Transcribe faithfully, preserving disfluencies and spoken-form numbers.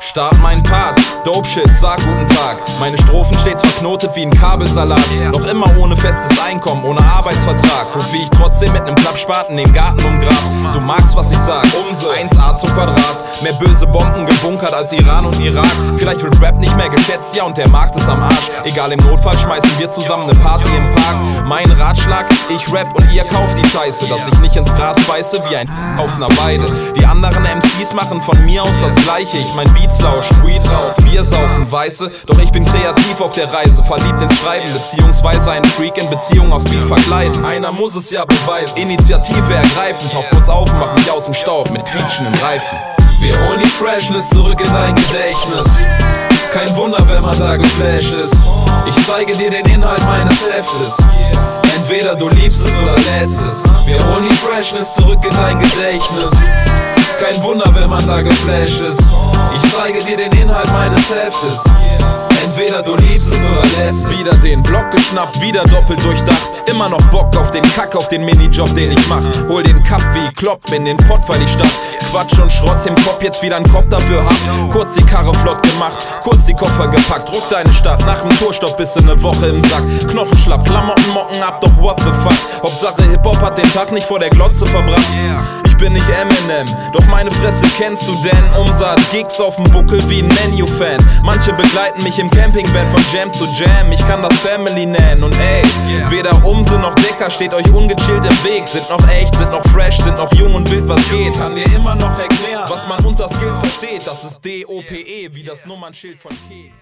Start mein Part, Dope Shit, sag guten Tag. Meine Strophen stets verknotet wie ein Kabelsalat. Noch immer ohne festes Einkommen, ohne Arbeitsvertrag. Und wie ich trotzdem mit nem Klappspaten den Garten umgrab. Du magst, was ich sag, Umse, eins a zum Quadrat. Mehr böse Bomben gebunkert als Iran und Irak. Vielleicht wird Rap nicht mehr geschätzt, ja, und der Markt ist am Arsch. Egal, im Notfall schmeißen wir zusammen ne Party im Park. Mein Ratschlag, ich rap und ihr kauft die Scheiße. Dass ich nicht ins Gras beiße wie ein auf ner Weide. Die anderen M Cs machen von mir aus das Gleiche. Ich mein Beats lauschen, Weed rauchen, Bier saufen, weiße. Doch ich bin kreativ auf der Reise, verliebt ins Schreiben, beziehungsweise ein Freak in Beziehung aufs Beat verkleiden. Einer muss es ja beweisen, Initiative ergreifen. Tauch kurz auf und mach mich aus dem Staub mit quietschendem Reifen. Wir holen die Freshness zurück in dein Gedächtnis. Kein Wunder, wenn man da geflasht ist. Ich zeige dir den Inhalt meines Heftes. Entweder du liebst es oder lässt es. Wir holen die Freshness zurück in dein Gedächtnis. Kein Wunder, wenn man da geflasht ist. Ich zeige dir den Inhalt meines Heftes. Entweder du liebst es oder lässt es. Wieder den Block geschnappt, wieder doppelt durchdacht. Immer noch Bock auf den Kack, auf den Minijob, den ich mach. Hol den Cup wie Klopp in den Pott, weil ich statt Quatsch und Schrott im Kopf jetzt wieder einen Kopf dafür hab. Kurz die Karre flott gemacht, kurz die Koffer gepackt. Druck deine Stadt, nach dem Tourstopp bist du ne Woche im Sack. Knochen schlapp, Klamotten mocken ab, doch what the fuck. Hauptsache Hip-Hop hat den Tag nicht vor der Glotze verbracht. Ich bin nicht Eminem, doch meine Fresse kennst du, denn Umse hat Gigs aufm Buckel wie ein Menu-Fan. Manche begleiten mich im Campingband von Jam zu Jam. Ich kann das Family nennen und ey, weder Umse noch Decker steht euch ungechillt im Weg. Sind noch echt, sind noch fresh, sind noch jung und wild, was geht. Kann dir immer noch erklären, was man unter Skills versteht. Das ist D O P E, wie das Nummernschild von K.